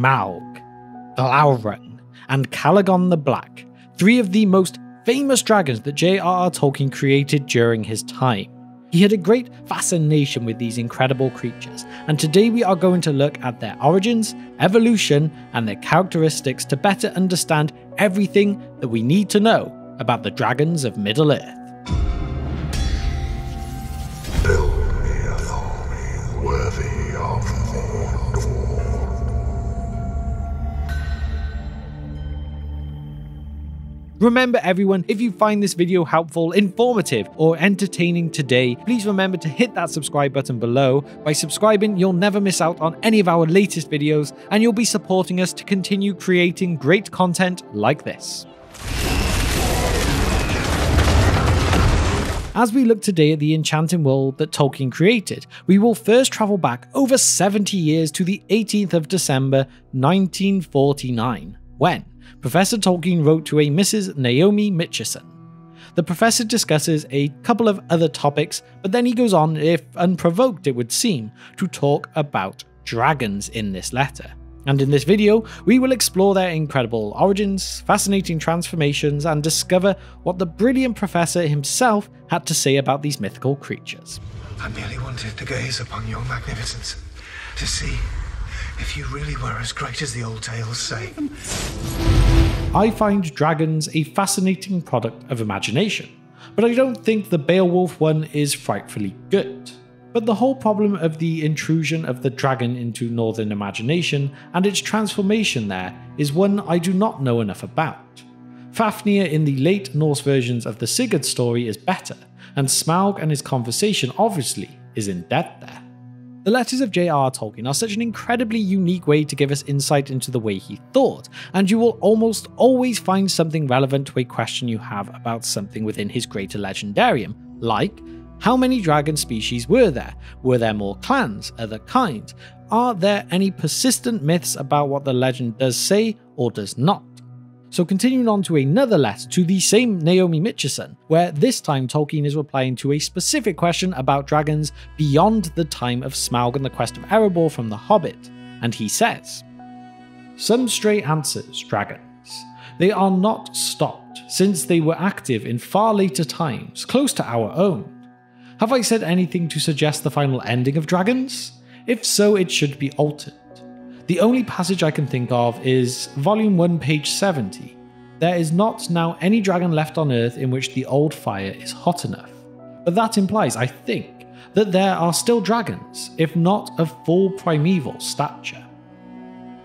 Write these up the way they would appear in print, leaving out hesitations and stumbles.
Smaug, Glaurung, and Ancalagon the Black, three of the most famous dragons that J.R.R. Tolkien created during his time. He had a great fascination with these incredible creatures, and today we are going to look at their origins, evolution, and their characteristics to better understand everything that we need to know about the dragons of Middle-earth. Remember everyone, if you find this video helpful, informative, or entertaining today, please remember to hit that subscribe button below. By subscribing, you'll never miss out on any of our latest videos, and you'll be supporting us to continue creating great content like this. As we look today at the enchanting world that Tolkien created, we will first travel back over 70 years to the 18th of December 1949, when Professor Tolkien wrote to a Mrs. Naomi Mitchison. The professor discusses a couple of other topics, but then he goes on, if unprovoked it would seem, to talk about dragons in this letter. And in this video, we will explore their incredible origins, fascinating transformations, and discover what the brilliant professor himself had to say about these mythical creatures. I merely wanted to gaze upon your magnificence, to see if you really were as great as the old tales say. I find dragons a fascinating product of imagination, but I don't think the Beowulf one is frightfully good. But the whole problem of the intrusion of the dragon into northern imagination and its transformation there is one I do not know enough about. Fafnir in the late Norse versions of the Sigurd story is better, and Smaug and his conversation obviously is in debt there. The letters of J.R.R. Tolkien are such an incredibly unique way to give us insight into the way he thought, and you will almost always find something relevant to a question you have about something within his greater legendarium, like how many dragon species were there? Were there more clans? Other kinds? Are there any persistent myths about what the legend does say or does not? So continuing on to another letter to the same Naomi Mitchison, where this time Tolkien is replying to a specific question about dragons beyond the time of Smaug and the Quest of Erebor from The Hobbit, and he says, "Some stray answers, dragons. They are not stopped, since they were active in far later times, close to our own. Have I said anything to suggest the final ending of dragons? If so, it should be altered. The only passage I can think of is Volume 1, page 70. There is not now any dragon left on Earth in which the old fire is hot enough. But that implies, I think, that there are still dragons, if not of full primeval stature."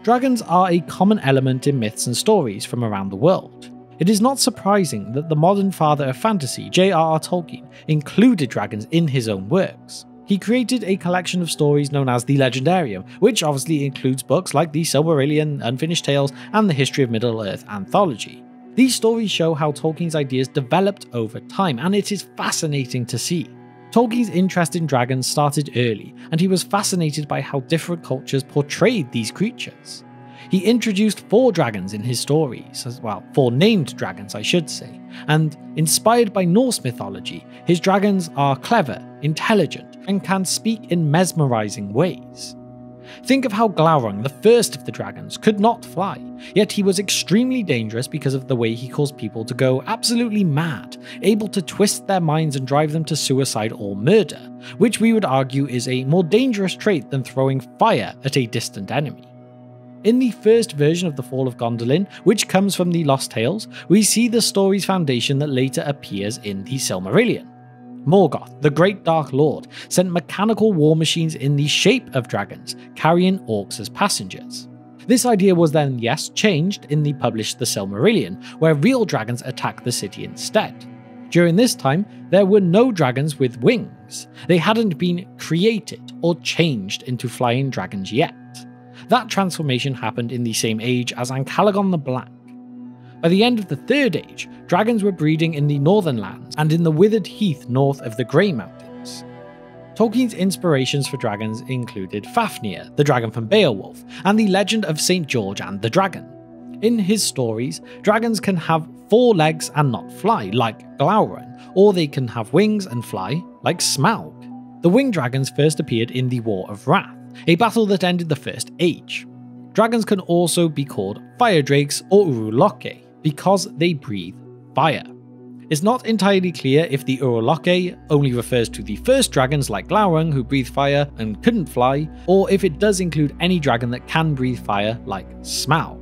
Dragons are a common element in myths and stories from around the world. It is not surprising that the modern father of fantasy, J.R.R. Tolkien, included dragons in his own works. He created a collection of stories known as the Legendarium, which obviously includes books like The Silmarillion, Unfinished Tales, and the History of Middle-earth anthology. These stories show how Tolkien's ideas developed over time, and it is fascinating to see. Tolkien's interest in dragons started early, and he was fascinated by how different cultures portrayed these creatures. He introduced four dragons in his stories, well, four named dragons I should say, and inspired by Norse mythology, his dragons are clever, intelligent, and can speak in mesmerizing ways. Think of how Glaurung, the first of the dragons, could not fly, yet he was extremely dangerous because of the way he caused people to go absolutely mad, able to twist their minds and drive them to suicide or murder, which we would argue is a more dangerous trait than throwing fire at a distant enemy. In the first version of The Fall of Gondolin, which comes from the Lost Tales, we see the story's foundation that later appears in the Silmarillion. Morgoth, the Great Dark Lord, sent mechanical war machines in the shape of dragons, carrying orcs as passengers. This idea was then, yes, changed in the published The Silmarillion, where real dragons attack the city instead. During this time, there were no dragons with wings. They hadn't been created or changed into flying dragons yet. That transformation happened in the same age as Ancalagon the Black. By the end of the Third Age, dragons were breeding in the northern lands and in the withered heath north of the Grey Mountains. Tolkien's inspirations for dragons included Fafnir, the dragon from Beowulf, and the legend of St. George and the Dragon. In his stories, dragons can have four legs and not fly, like Glaurung, or they can have wings and fly, like Smaug. The winged dragons first appeared in the War of Wrath, a battle that ended the First Age. Dragons can also be called fire drakes or Uruloke because they breathe fire. It's not entirely clear if the Uruloke only refers to the first dragons like Glaurung who breathe fire and couldn't fly, or if it does include any dragon that can breathe fire like Smaug.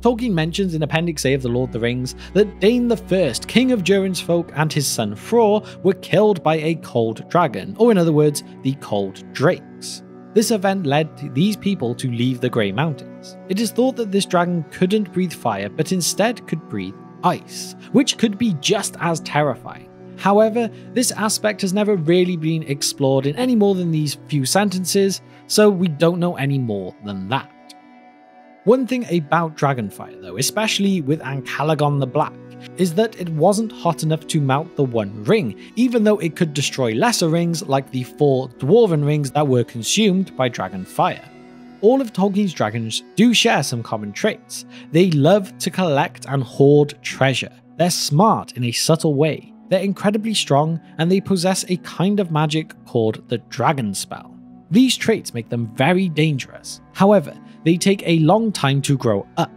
Tolkien mentions in Appendix A of The Lord of the Rings that Dane I, king of Durin's folk, and his son Frore were killed by a cold dragon, or in other words, the cold drakes. This event led these people to leave the Grey Mountains. It is thought that this dragon couldn't breathe fire but instead could breathe ice, which could be just as terrifying. However, this aspect has never really been explored in any more than these few sentences, so we don't know any more than that. One thing about dragonfire though, especially with Ancalagon the Black, is that it wasn't hot enough to mount the One Ring, even though it could destroy lesser rings like the 4 dwarven rings that were consumed by dragonfire. All of Tolkien's dragons do share some common traits. They love to collect and hoard treasure. They're smart in a subtle way. They're incredibly strong, and they possess a kind of magic called the Dragon Spell. These traits make them very dangerous. However, they take a long time to grow up.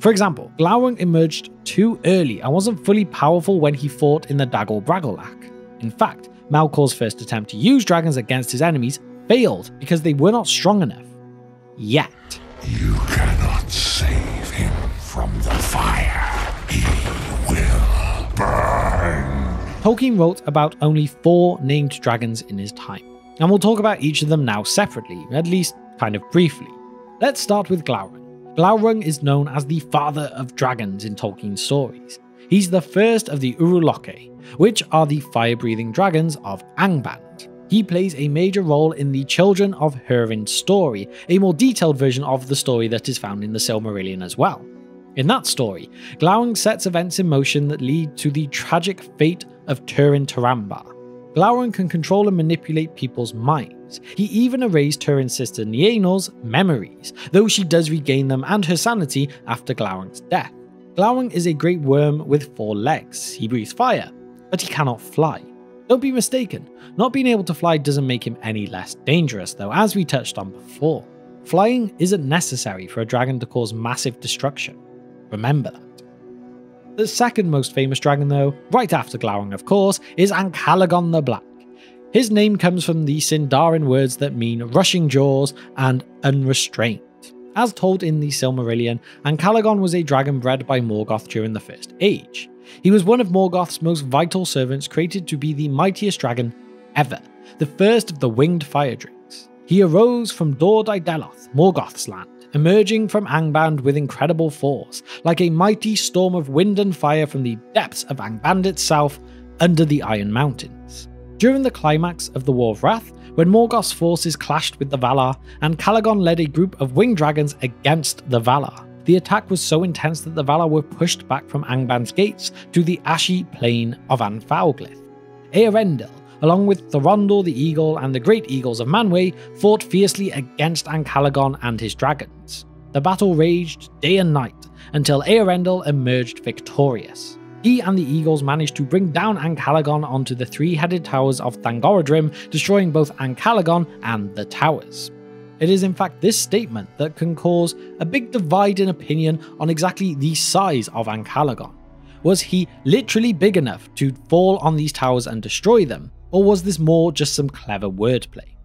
For example, Glaurung emerged too early and wasn't fully powerful when he fought in the Dagol Bragolach. In fact, Malkor's first attempt to use dragons against his enemies failed because they were not strong enough. Yet. You cannot save him from the fire. He will burn. Tolkien wrote about only 4 named dragons in his time, and we'll talk about each of them now separately, at least kind of briefly. Let's start with Glaurung. Glaurung is known as the father of dragons in Tolkien's stories. He's the first of the Uruloke, which are the fire-breathing dragons of Angband. He plays a major role in the Children of Húrin story, a more detailed version of the story that is found in the Silmarillion as well. In that story, Glaurung sets events in motion that lead to the tragic fate of Turin Tarambar. Glaurung can control and manipulate people's minds. He even erased Turin's sister Nianor's memories, though she does regain them and her sanity after Glaurung's death. Glaurung is a great worm with 4 legs. He breathes fire, but he cannot fly. Don't be mistaken, not being able to fly doesn't make him any less dangerous though, as we touched on before. Flying isn't necessary for a dragon to cause massive destruction. Remember that. The second most famous dragon though, right after Glaurung of course, is Ancalagon the Black. His name comes from the Sindarin words that mean rushing jaws and unrestrained. As told in the Silmarillion, Ancalagon was a dragon bred by Morgoth during the First Age. He was one of Morgoth's most vital servants, created to be the mightiest dragon ever, the first of the winged fire drakes. He arose from Dor Daidalos, Morgoth's land, emerging from Angband with incredible force, like a mighty storm of wind and fire from the depths of Angband itself under the Iron Mountains. During the climax of the War of Wrath, when Morgoth's forces clashed with the Valar, Ancalagon led a group of winged dragons against the Valar. The attack was so intense that the Valar were pushed back from Angband's gates to the ashy plain of Anfauglith. Eärendil, along with Thorondor the Eagle and the Great Eagles of Manwë, fought fiercely against Ancalagon and his dragons. The battle raged day and night until Eärendil emerged victorious. He and the Eagles managed to bring down Ancalagon onto the 3-headed towers of Thangorodrim, destroying both Ancalagon and the towers. It is in fact this statement that can cause a big divide in opinion on exactly the size of Ancalagon. Was he literally big enough to fall on these towers and destroy them, or was this more just some clever wordplay?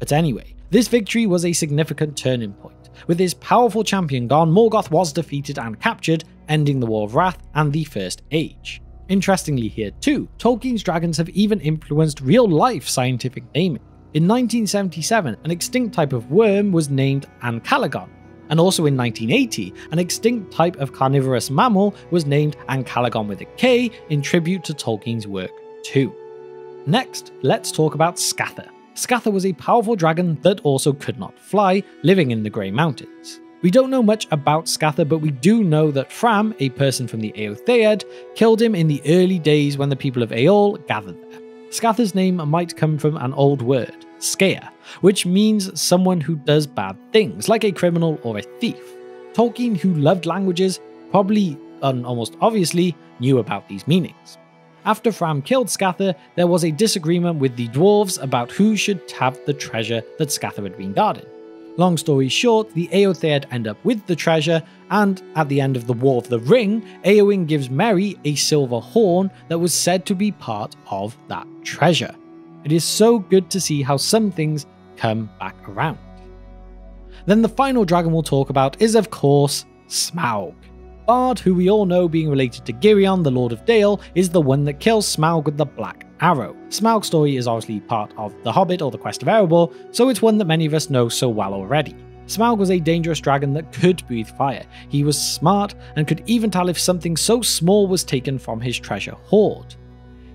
But anyway, this victory was a significant turning point. With his powerful champion gone, Morgoth was defeated and captured, ending the War of Wrath and the First Age. Interestingly here too, Tolkien's dragons have even influenced real-life scientific naming. In 1977, an extinct type of worm was named Ancalagon, and also in 1980, an extinct type of carnivorous mammal was named Ancalagon with a K in tribute to Tolkien's work too. Next, let's talk about Scatha. Scatha was a powerful dragon that also could not fly, living in the Grey Mountains. We don't know much about Scatha, but we do know that Fram, a person from the Eothéod, killed him in the early days when the people of Éol gathered there. Scatha's name might come from an old word, Scare, which means someone who does bad things, like a criminal or a thief. Tolkien, who loved languages, probably and almost obviously knew about these meanings. After Fram killed Scatha, there was a disagreement with the dwarves about who should have the treasure that Scatha had been guarding. Long story short, the Eothéod end up with the treasure, and at the end of the War of the Ring, Éowyn gives Merry a silver horn that was said to be part of that treasure. It is so good to see how some things come back around. Then the final dragon we'll talk about is, of course, Smaug. Bard, who we all know being related to Girion, the Lord of Dale, is the one that kills Smaug with the Black Arrow. Smaug's story is obviously part of The Hobbit or The Quest of Erebor, so it's one that many of us know so well already. Smaug was a dangerous dragon that could breathe fire. He was smart and could even tell if something so small was taken from his treasure hoard.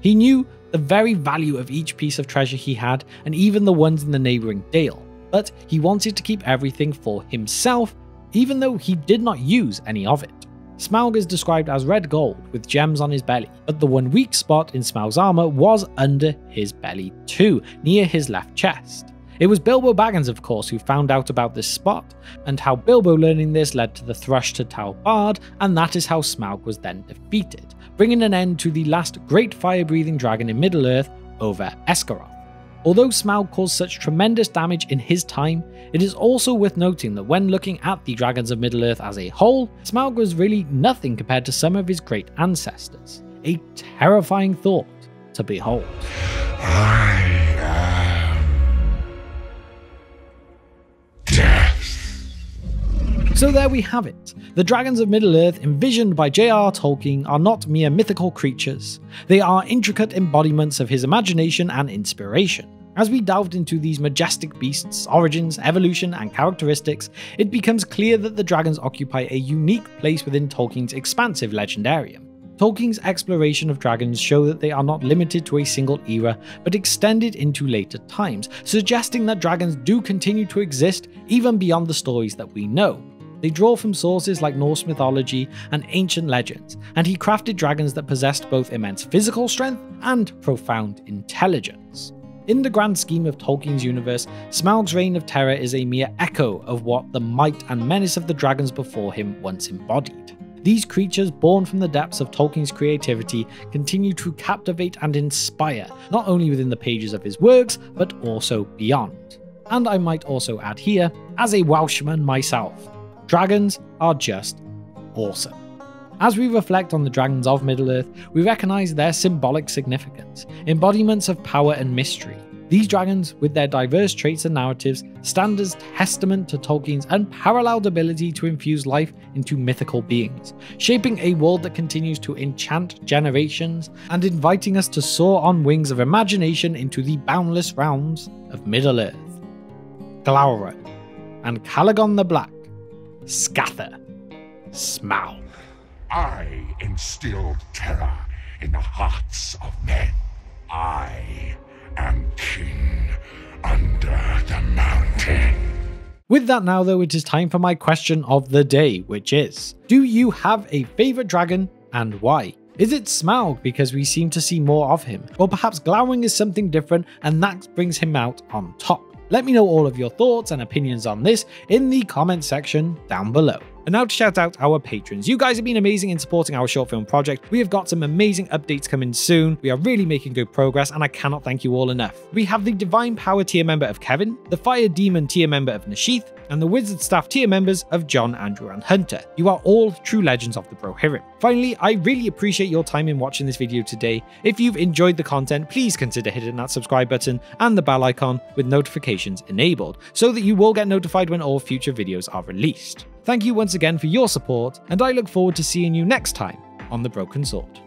He knew the very value of each piece of treasure he had, and even the ones in the neighbouring Dale, but he wanted to keep everything for himself, even though he did not use any of it. Smaug is described as red gold with gems on his belly, but the one weak spot in Smaug's armour was under his belly too, near his left chest. It was Bilbo Baggins, of course, who found out about this spot, and how Bilbo learning this led to the Thrush to Tell Bard, and that is how Smaug was then defeated, bringing an end to the last great fire-breathing dragon in Middle-earth over Escaroth. Although Smaug caused such tremendous damage in his time, it is also worth noting that when looking at the dragons of Middle-earth as a whole, Smaug was really nothing compared to some of his great ancestors. A terrifying thought to behold. I am death. So there we have it. The dragons of Middle-earth envisioned by J.R.R. Tolkien are not mere mythical creatures. They are intricate embodiments of his imagination and inspiration. As we delved into these majestic beasts' origins, evolution, and characteristics, it becomes clear that the dragons occupy a unique place within Tolkien's expansive legendarium. Tolkien's exploration of dragons show that they are not limited to a single era, but extended into later times, suggesting that dragons do continue to exist even beyond the stories that we know. They draw from sources like Norse mythology and ancient legends, and he crafted dragons that possessed both immense physical strength and profound intelligence. In the grand scheme of Tolkien's universe, Smaug's reign of terror is a mere echo of what the might and menace of the dragons before him once embodied. These creatures, born from the depths of Tolkien's creativity, continue to captivate and inspire, not only within the pages of his works, but also beyond. And I might also add here, as a Welshman myself, dragons are just awesome. As we reflect on the dragons of Middle-earth, we recognise their symbolic significance, embodiments of power and mystery. These dragons, with their diverse traits and narratives, stand as testament to Tolkien's unparalleled ability to infuse life into mythical beings, shaping a world that continues to enchant generations and inviting us to soar on wings of imagination into the boundless realms of Middle-earth. Glaurung, Ancalagon the Black, Scatha, Smaug. I instilled terror in the hearts of men. I am king under the mountain. With that now though, it is time for my question of the day, which is, do you have a favourite dragon and why? Is it Smaug because we seem to see more of him? Or perhaps Glaurung is something different and that brings him out on top? Let me know all of your thoughts and opinions on this in the comment section down below. And now to shout out our patrons. You guys have been amazing in supporting our short film project. We have got some amazing updates coming soon. We are really making good progress and I cannot thank you all enough. We have the Divine Power tier member of Kevin, the Fire Demon tier member of Nashith, and the Wizard Staff tier members of John, Andrew, and Hunter. You are all true legends of the Brohirim. Finally, I really appreciate your time in watching this video today. If you've enjoyed the content, please consider hitting that subscribe button and the bell icon with notifications enabled, so that you will get notified when all future videos are released. Thank you once again for your support, and I look forward to seeing you next time on The Broken Sword.